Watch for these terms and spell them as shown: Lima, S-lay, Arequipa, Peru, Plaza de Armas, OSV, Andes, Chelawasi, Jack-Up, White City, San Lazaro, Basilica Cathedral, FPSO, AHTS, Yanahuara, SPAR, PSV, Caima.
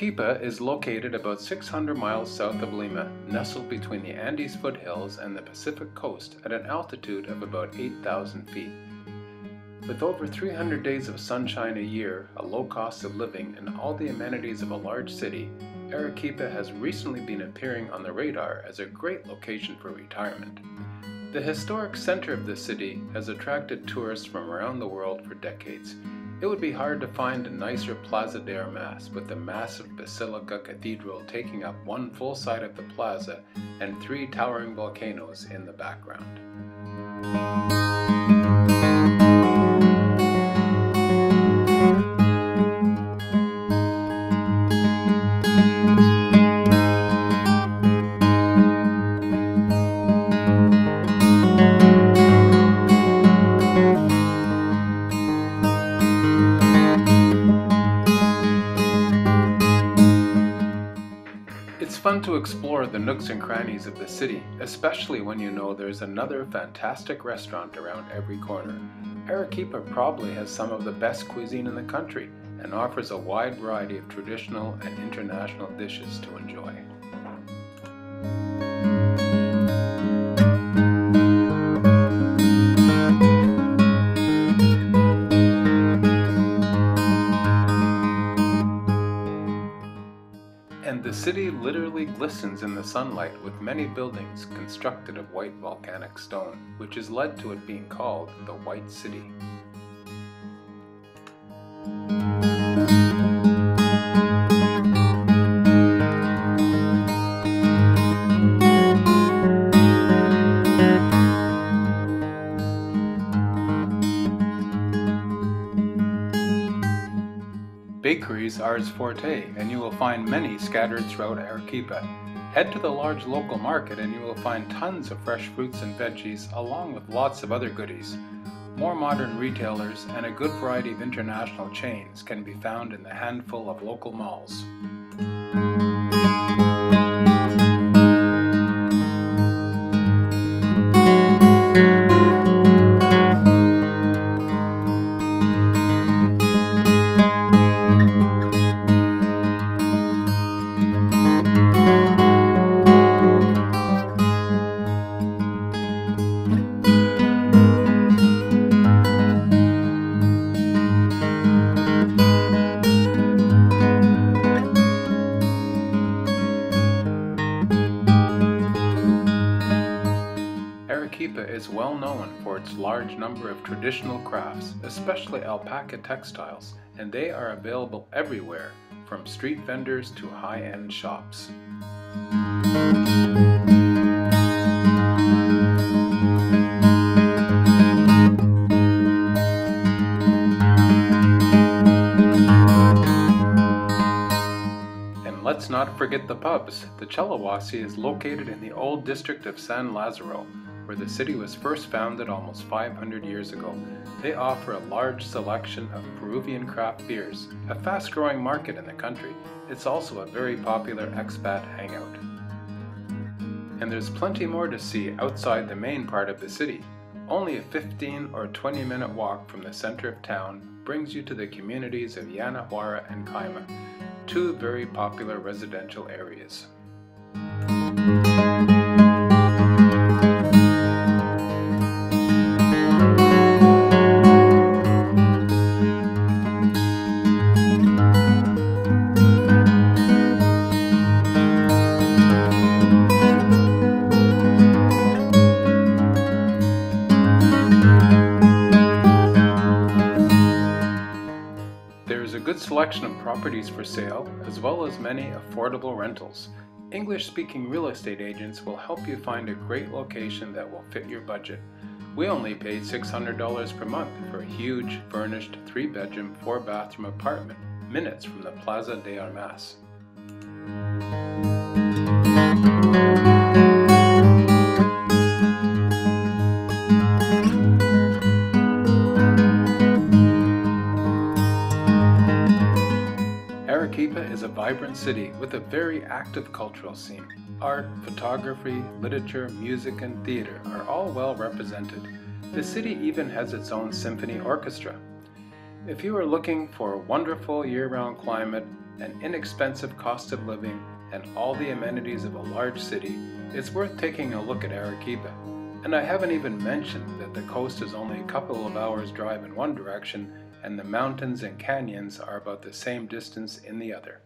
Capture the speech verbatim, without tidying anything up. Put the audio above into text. Arequipa is located about six hundred miles south of Lima, nestled between the Andes foothills and the Pacific coast at an altitude of about eight thousand feet. With over three hundred days of sunshine a year, a low cost of living, and all the amenities of a large city, Arequipa has recently been appearing on the radar as a great location for retirement. The historic center of the city has attracted tourists from around the world for decades. It would be hard to find a nicer Plaza de Armas, with the massive Basilica Cathedral taking up one full side of the plaza and three towering volcanoes in the background. It's fun to explore the nooks and crannies of the city, especially when you know there's another fantastic restaurant around every corner. Arequipa probably has some of the best cuisine in the country and offers a wide variety of traditional and international dishes to enjoy. And the city literally glistens in the sunlight with many buildings constructed of white volcanic stone, which has led to it being called the White City. Bakeries are its forte, and you will find many scattered throughout Arequipa. Head to the large local market and you will find tons of fresh fruits and veggies, along with lots of other goodies. More modern retailers and a good variety of international chains can be found in the handful of local malls. Arequipa is well known for its large number of traditional crafts, especially alpaca textiles, and they are available everywhere, from street vendors to high-end shops. Let's not forget the pubs. The Chelawasi is located in the old district of San Lazaro, where the city was first founded almost five hundred years ago. They offer a large selection of Peruvian craft beers, a fast-growing market in the country. It's also a very popular expat hangout. And there's plenty more to see outside the main part of the city. Only a fifteen or twenty minute walk from the center of town brings you to the communities of Yanahuara and Caima, two very popular residential areas. Selection of properties for sale, as well as many affordable rentals. English-speaking real estate agents will help you find a great location that will fit your budget. We only paid six hundred dollars per month for a huge, furnished, three-bedroom, four-bathroom apartment, minutes from the Plaza de Armas. Arequipa is a vibrant city with a very active cultural scene. Art, photography, literature, music, and theater are all well represented. The city even has its own symphony orchestra. If you are looking for a wonderful year-round climate, an inexpensive cost of living, and all the amenities of a large city, it's worth taking a look at Arequipa. And I haven't even mentioned that the coast is only a couple of hours drive in one direction, and the mountains and canyons are about the same distance in the other.